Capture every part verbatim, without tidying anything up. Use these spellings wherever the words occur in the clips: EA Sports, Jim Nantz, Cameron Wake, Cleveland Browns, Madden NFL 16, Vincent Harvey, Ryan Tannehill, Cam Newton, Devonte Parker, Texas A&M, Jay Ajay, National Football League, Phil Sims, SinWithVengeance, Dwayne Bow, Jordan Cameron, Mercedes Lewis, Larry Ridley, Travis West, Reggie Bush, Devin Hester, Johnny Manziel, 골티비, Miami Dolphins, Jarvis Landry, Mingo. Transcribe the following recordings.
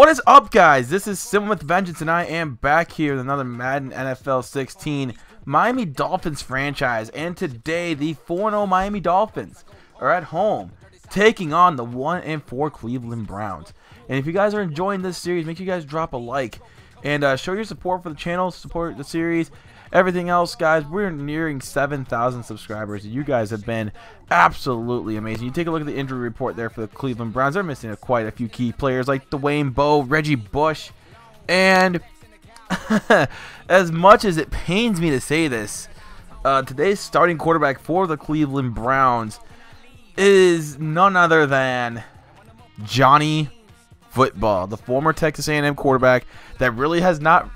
What is up, guys? This is SinWithVengeance, and I am back here with another Madden N F L sixteen Miami Dolphins franchise. And today, the four and oh Miami Dolphins are at home taking on the one and four Cleveland Browns. And if you guys are enjoying this series, make sure you guys drop a like and uh, show your support for the channel, support the series, everything else, guys. We're nearing seven thousand subscribers. You guys have been absolutely amazing. You take a look at the injury report there for the Cleveland Browns. They're missing a, quite a few key players like Dwayne Bow, Reggie Bush, and as much as it pains me to say this, uh, today's starting quarterback for the Cleveland Browns is none other than Johnny Football, the former Texas A and M quarterback that really has not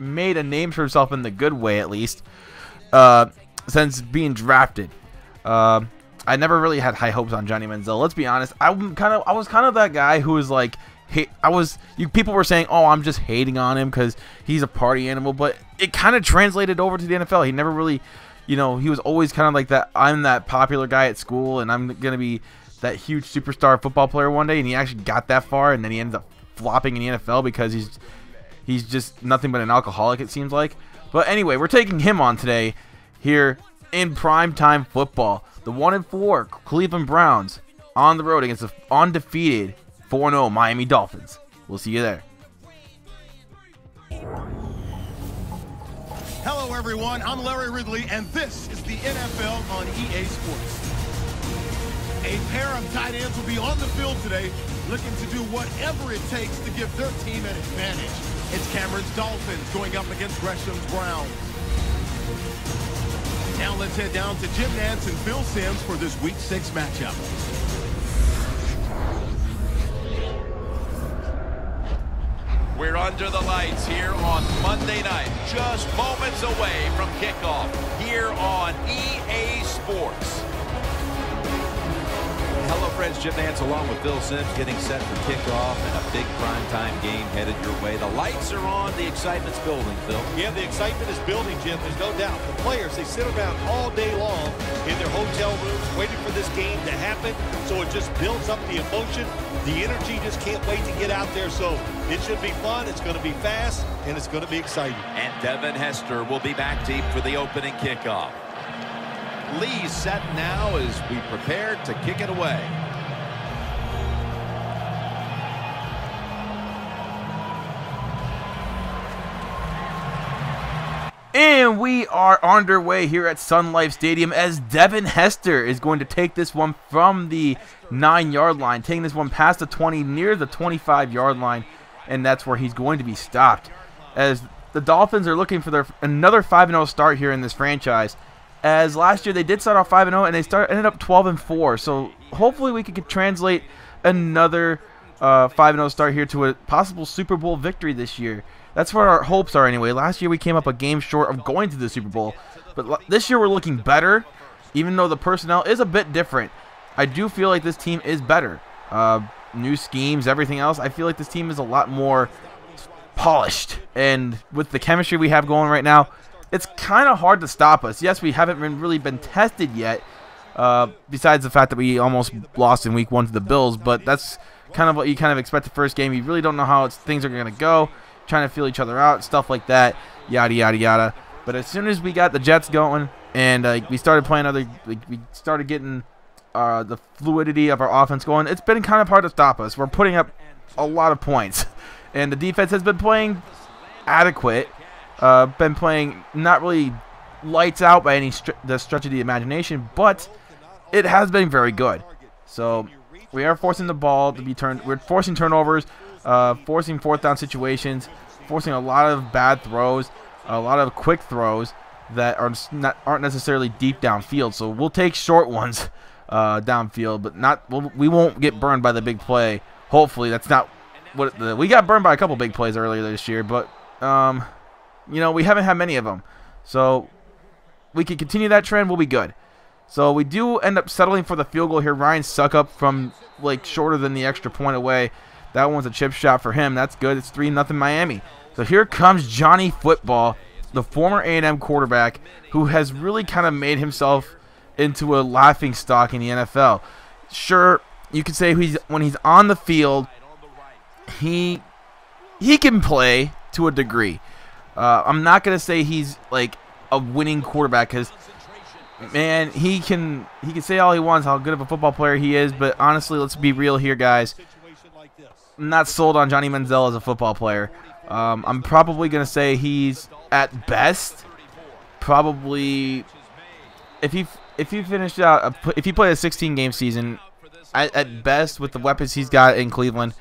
made a name for himself in the good way, at least, uh, since being drafted. Uh, I never really had high hopes on Johnny Manziel. Let's be honest. I kind of, I was kind of that guy who was like, hey, I was. You people were saying, "Oh, I'm just hating on him because he's a party animal," but it kind of translated over to the N F L. He never really, you know, he was always kind of like that. I'm that popular guy at school, and I'm gonna be that huge superstar football player one day. And he actually got that far, and then he ended up flopping in the N F L because he's. He's just nothing but an alcoholic, it seems like. But anyway, we're taking him on today here in primetime football. The one and four Cleveland Browns on the road against the undefeated four and oh Miami Dolphins. We'll see you there. Hello, everyone. I'm Larry Ridley, and this is the N F L on E A Sports. A pair of tight ends will be on the field today looking to do whatever it takes to give their team an advantage. It's Cameron's Dolphins going up against Gresham's Browns. Now let's head down to Jim Nantz and Phil Sims for this Week six matchup. We're under the lights here on Monday night, just moments away from kickoff here on E A Sports. Hello, friends. Jim Nantz along with Phil Sims getting set for kickoff and a big primetime game headed your way. The lights are on. The excitement's building, Phil. Yeah, the excitement is building, Jim. There's no doubt. The players, they sit around all day long in their hotel rooms waiting for this game to happen. So it just builds up the emotion. The energy just can't wait to get out there. So it should be fun. It's going to be fast, and it's going to be exciting. And Devin Hester will be back deep for the opening kickoff. Lee's set now as we prepare to kick it away. And we are underway here at Sun Life Stadium as Devin Hester is going to take this one from the nine-yard line, taking this one past the twenty, near the twenty-five-yard line, and that's where he's going to be stopped. As the Dolphins are looking for their another five and oh start here in this franchise. As last year they did start off five and oh and they start ended up twelve and four, so hopefully we could translate another uh, five and oh start here to a possible Super Bowl victory this year. That's what our hopes are anyway. Last year we came up a game short of going to the Super Bowl, but this year we're looking better, even though the personnel is a bit different. I do feel like this team is better. Uh, new schemes, everything else. I feel like this team is a lot more polished, and with the chemistry we have going right now, it's kind of hard to stop us. Yes, we haven't been really been tested yet, uh, besides the fact that we almost lost in week one to the Bills, but that's kind of what you kind of expect the first game. You really don't know how it's, things are going to go, trying to feel each other out, stuff like that, yada, yada, yada. But as soon as we got the Jets going and uh, we started playing other, like, we started getting uh, the fluidity of our offense going, it's been kind of hard to stop us. We're putting up a lot of points, and the defense has been playing adequate. Uh, been playing not really lights out by any str the stretch of the imagination, but it has been very good. So we are forcing the ball to be turned. We're forcing turnovers, uh, forcing fourth down situations, forcing a lot of bad throws, a lot of quick throws that are not aren't necessarily deep downfield. So we'll take short ones uh, downfield, but not we'll, we won't get burned by the big play. Hopefully, that's not what the, we got burned by a couple big plays earlier this year, but. Um, You know, we haven't had many of them. So, we can continue that trend. We'll be good. So, we do end up settling for the field goal here. Ryan's suck-up from, like, shorter than the extra point away. That one's a chip shot for him. That's good. It's three nothing Miami. So, here comes Johnny Football, the former A and M quarterback, who has really kind of made himself into a laughingstock in the N F L. Sure, you could say he's, when he's on the field, he he can play to a degree. Uh, I'm not gonna say he's like a winning quarterback because, man, he can he can say all he wants how good of a football player he is, but honestly, let's be real here, guys. I'm not sold on Johnny Manziel as a football player. Um, I'm probably gonna say he's at best probably if he if he finished out a, if he played a sixteen game season at, at best with the weapons he's got in Cleveland,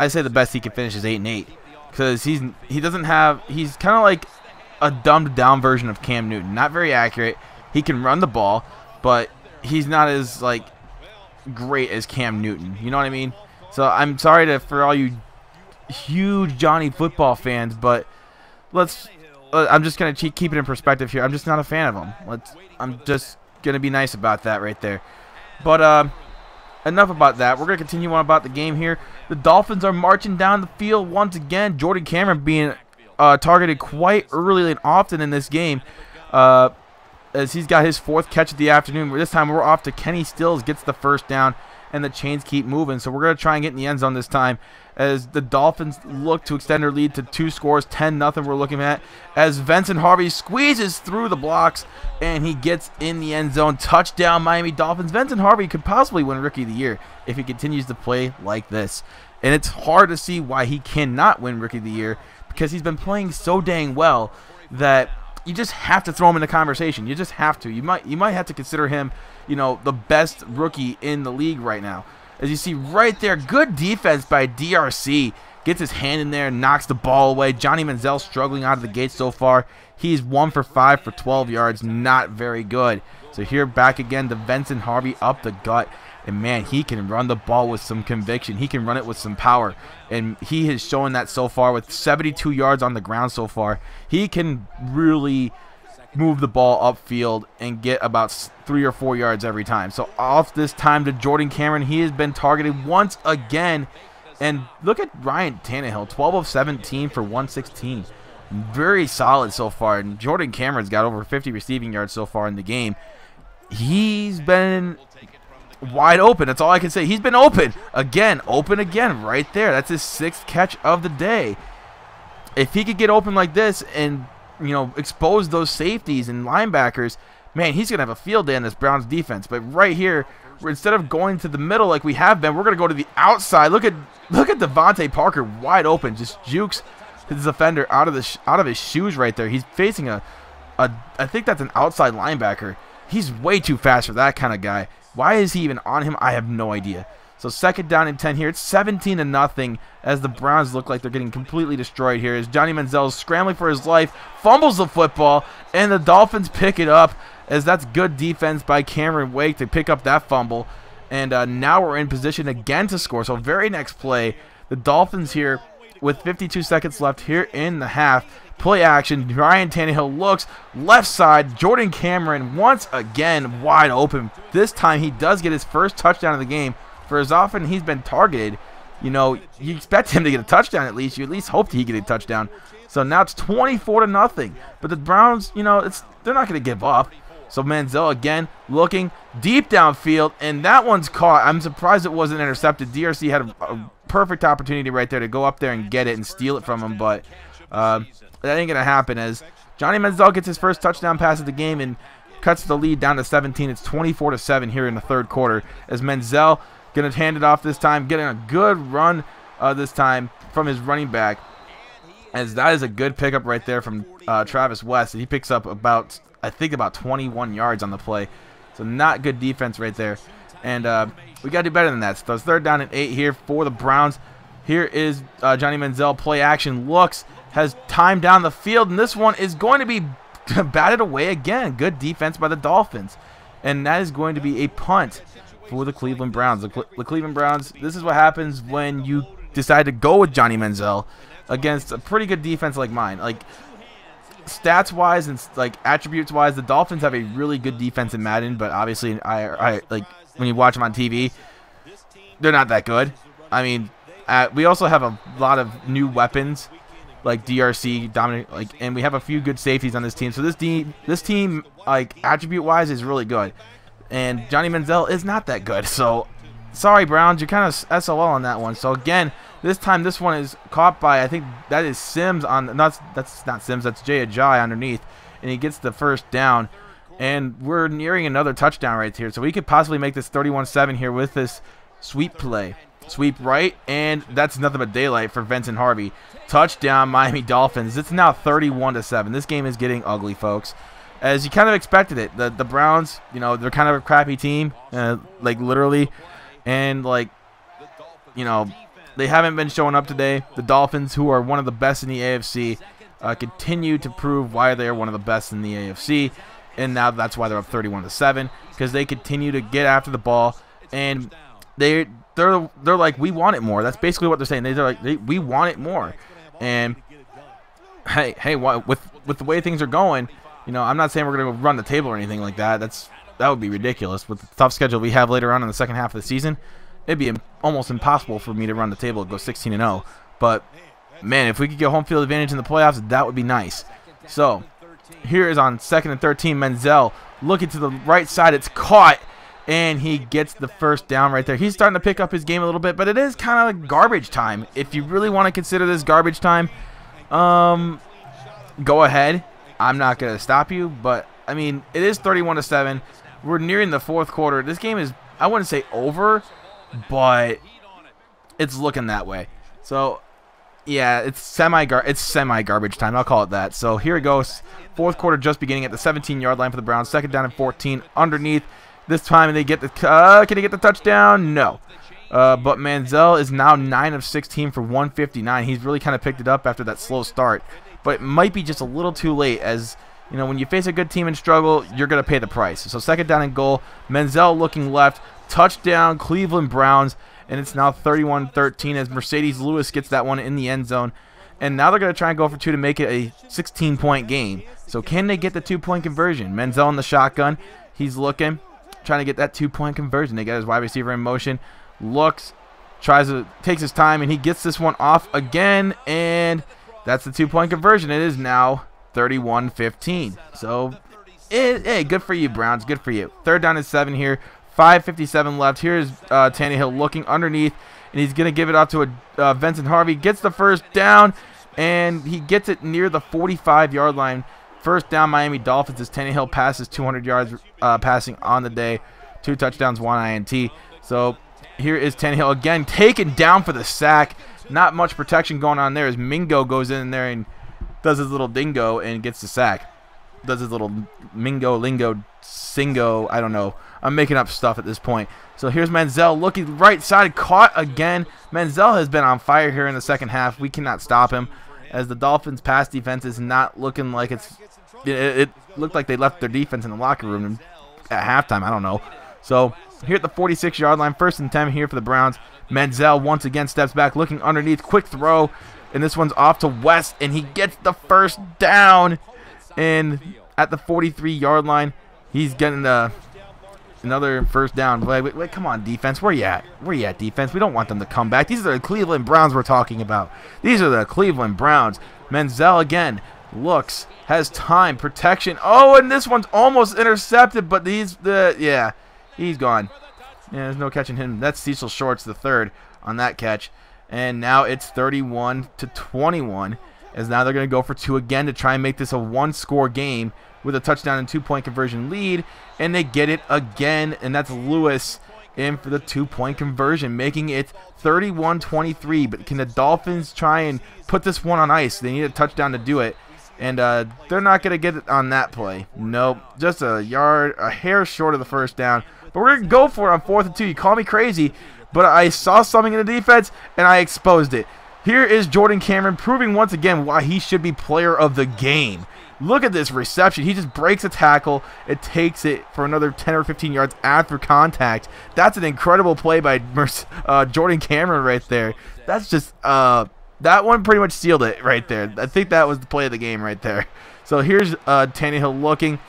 I'd say the best he could finish is eight and eight because he's he doesn't have he's kind of like a dumbed down version of Cam Newton. Not very accurate. He can run the ball, but he's not as like great as Cam Newton. You know what I mean? So I'm sorry to for all you huge Johnny football fans, but let's. I'm just gonna keep it in perspective here. I'm just not a fan of him. Let's. I'm just gonna be nice about that right there. But uh, enough about that. We're gonna continue on about the game here. The Dolphins are marching down the field once again. Jordan Cameron being uh, targeted quite early and often in this game, uh, as he's got his fourth catch of the afternoon. This time we're off to Kenny Stills, gets the first down, and the chains keep moving. So we're gonna try and get in the end zone this time, as the Dolphins look to extend their lead to two scores, ten nothing we're looking at, as Vincent Harvey squeezes through the blocks, and he gets in the end zone. Touchdown, Miami Dolphins. Vincent Harvey could possibly win Rookie of the Year if he continues to play like this. And it's hard to see why he cannot win Rookie of the Year, because he's been playing so dang well that you just have to throw him in the conversation. You just have to. You might, you might have to consider him, you know, the best rookie in the league right now. As you see right there, good defense by D R C. Gets his hand in there and knocks the ball away. Johnny Manziel struggling out of the gate so far. He's one for five for twelve yards. Not very good. So here back again to Vincent Harvey up the gut. And, man, he can run the ball with some conviction. He can run it with some power. And he has shown that so far with seventy-two yards on the ground so far. He can really move the ball upfield and get about three or four yards every time. So off this time to Jordan Cameron. He has been targeted once again. And look at Ryan Tannehill, twelve of seventeen for one sixteen. Very solid so far. And Jordan Cameron's got over fifty receiving yards so far in the game. He's been wide open. That's all I can say. He's been open again, open again right there. That's his sixth catch of the day. If he could get open like this and, you know, expose those safeties and linebackers, man, he's going to have a field day in this Browns defense. But right here, instead of going to the middle like we have been, we're going to go to the outside. Look at look at Devonte Parker wide open, just jukes his defender out of the sh out of his shoes right there. He's facing a, a I think that's an outside linebacker. He's way too fast for that kind of guy. Why is he even on him? I have no idea. So second down and ten here. It's seventeen to nothing as the Browns look like they're getting completely destroyed here, as Johnny Manziel is scrambling for his life, fumbles the football, and the Dolphins pick it up, as that's good defense by Cameron Wake to pick up that fumble. And uh, now we're in position again to score. So very next play, the Dolphins here with fifty-two seconds left here in the half. Play action. Ryan Tannehill looks left side. Jordan Cameron once again wide open. This time he does get his first touchdown of the game. For as often he's been targeted, you know, you expect him to get a touchdown at least. You at least hope he get a touchdown. So now it's twenty-four to nothing. But the Browns, you know, it's they're not going to give up. So Manziel again looking deep downfield, and that one's caught. I'm surprised it wasn't intercepted. D R C had a, a perfect opportunity right there to go up there and get it and steal it from him, but uh, that ain't going to happen, as Johnny Manziel gets his first touchdown pass of the game and cuts the lead down to seventeen. It's twenty-four to seven here in the third quarter, as Manziel going to hand it off this time, getting a good run uh, this time from his running back, as that is a good pickup right there from uh, Travis West. He picks up about, I think, about twenty-one yards on the play. So not good defense right there. And uh, we got to do better than that. So it's third down and eight here for the Browns. Here is uh, Johnny Manziel. Play action, looks, has time down the field, and this one is going to be batted away again. Good defense by the Dolphins. And that is going to be a punt for the Cleveland Browns. The, Cle the Cleveland Browns, this is what happens when you decide to go with Johnny Manziel against a pretty good defense like mine. Like, stats-wise and, like, attributes-wise, the Dolphins have a really good defense in Madden, but obviously, I, I like, when you watch them on T V, they're not that good. I mean, uh, we also have a lot of new weapons, like D R C, Dominic, like, and we have a few good safeties on this team. So this, de this team, like, attribute-wise is really good. And Johnny Manziel is not that good. So, sorry, Browns. You're kind of S L L on that one. So, again, This time, this one is caught by, I think that is Sims on, not, that's not Sims, that's Jay Ajay underneath, and he gets the first down. And we're nearing another touchdown right here, so we could possibly make this thirty-one seven here with this sweep play. Sweep right, and that's nothing but daylight for Vincent Harvey. Touchdown, Miami Dolphins. It's now thirty-one to seven. This game is getting ugly, folks. As you kind of expected it. The, the Browns, you know, they're kind of a crappy team, uh, like literally, and like, you know, they haven't been showing up today. The Dolphins, who are one of the best in the A F C, uh, continue to prove why they are one of the best in the A F C, and now that's why they're up thirty-one to seven, because they continue to get after the ball, and they they're they're like, we want it more. That's basically what they're saying. They're like, they, we want it more, and hey hey, with with the way things are going, you know, I'm not saying we're gonna go run the table or anything like that. That's that would be ridiculous with the tough schedule we have later on in the second half of the season. It'd be almost impossible for me to run the table and go sixteen and oh. But, man, if we could get home field advantage in the playoffs, that would be nice. So, here is on second and thirteen, Manziel looking to the right side. It's caught, and he gets the first down right there. He's starting to pick up his game a little bit, but it is kind of like garbage time. If you really want to consider this garbage time, um, go ahead. I'm not going to stop you, but, I mean, it is thirty-one to seven. We're nearing the fourth quarter. This game is, I wouldn't say over, but it's looking that way. So, yeah, it's semi-gar it's semi-garbage time. I'll call it that. So here it goes. Fourth quarter just beginning at the seventeen-yard line for the Browns. Second down and fourteen underneath. This time they get the uh, can they get the touchdown? No. Uh, but Manziel is now nine of sixteen for one fifty-nine. He's really kind of picked it up after that slow start, but it might be just a little too late, as you know, when you face a good team and struggle, you're going to pay the price. So second down and goal. Manziel looking left. Touchdown, Cleveland Browns. And it's now thirty-one thirteen as Mercedes Lewis gets that one in the end zone. And now they're going to try and go for two to make it a sixteen-point game. So can they get the two-point conversion? Manziel in the shotgun. He's looking, trying to get that two-point conversion. They got his wide receiver in motion. Looks, tries to, takes his time, and he gets this one off again. And that's the two-point conversion. It is now thirty-one fifteen. So, hey, hey, good for you, Browns. Good for you. Third down and seven here. five fifty-seven left. Here's uh, Tannehill looking underneath, and he's going to give it off to a, uh, Vincent Harvey. Gets the first down, and he gets it near the forty-five-yard line. First down, Miami Dolphins, as Tannehill passes two hundred yards uh, passing on the day. Two touchdowns, one I N T. So here is Tannehill again, taken down for the sack. Not much protection going on there as Mingo goes in there and does his little dingo and gets the sack. Does his little Mingo, Lingo, Singo, I don't know. I'm making up stuff at this point. So here's Manziel looking right side, caught again. Manziel has been on fire here in the second half. We cannot stop him, as the Dolphins' pass defense is not looking like it's... It, it looked like they left their defense in the locker room at halftime. I don't know. So here at the forty-six-yard line, first and ten here for the Browns. Manziel once again steps back, looking underneath, quick throw. And this one's off to West, and he gets the first down. And at the forty-three-yard line, he's getting the... Another first down. Wait, wait, wait, come on, defense. Where you at? Where you at, defense? We don't want them to come back. These are the Cleveland Browns we're talking about. These are the Cleveland Browns. Manziel again looks, has time, protection. Oh, and this one's almost intercepted, but these, the uh, yeah, he's gone. Yeah, there's no catching him. That's Cecil Shorts the third on that catch. And now it's thirty-one to twenty-one. As now they're going to go for two again to try and make this a one-score game, with a touchdown and two-point conversion lead, and they get it again, and that's Lewis in for the two-point conversion, making it thirty-one twenty-three. But can the Dolphins try and put this one on ice? They need a touchdown to do it, and uh, they're not going to get it on that play. Nope, just a yard, a hair short of the first down. But we're going to go for it on fourth and two. You call me crazy, but I saw something in the defense, and I exposed it. Here is Jordan Cameron proving once again why he should be player of the game. Look at this reception. He just breaks a tackle. It takes it for another ten or fifteen yards after contact. That's an incredible play by uh, Jordan Cameron right there. That's just uh, that one pretty much sealed it right there. I think that was the play of the game right there. So here's uh, Tannehill looking.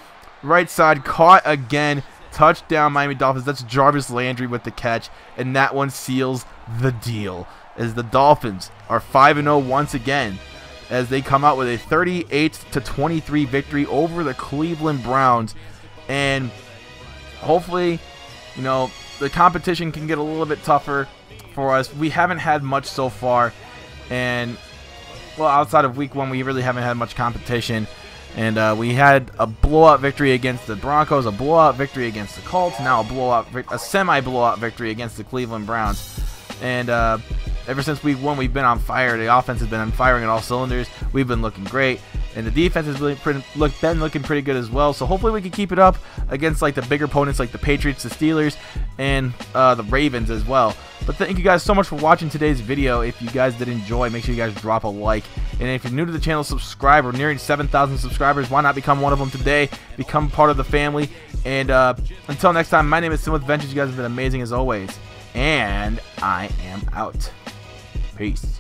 Right side, caught again. Touchdown, Miami Dolphins. That's Jarvis Landry with the catch, and that one seals the deal, as the Dolphins are five and oh once again, as they come out with a thirty-eight to twenty-three victory over the Cleveland Browns. And hopefully, you know, the competition can get a little bit tougher for us. We haven't had much so far, and well, outside of week one, we really haven't had much competition. And uh, we had a blowout victory against the Broncos, a blowout victory against the Colts, now a blowout, a semi-blowout victory against the Cleveland Browns. And uh, ever since week one, we've been on fire. The offense has been firing at all cylinders. We've been looking great, and the defense has really pretty, look, been looking pretty good as well. So hopefully we can keep it up against like the bigger opponents, like the Patriots, the Steelers, and uh, the Ravens as well. But thank you guys so much for watching today's video. If you guys did enjoy, make sure you guys drop a like. And if you're new to the channel, subscribe. We're nearing seven thousand subscribers. Why not become one of them today? Become part of the family. And uh, until next time, my name is SinWithVengeance. You guys have been amazing as always. And I am out. Peace.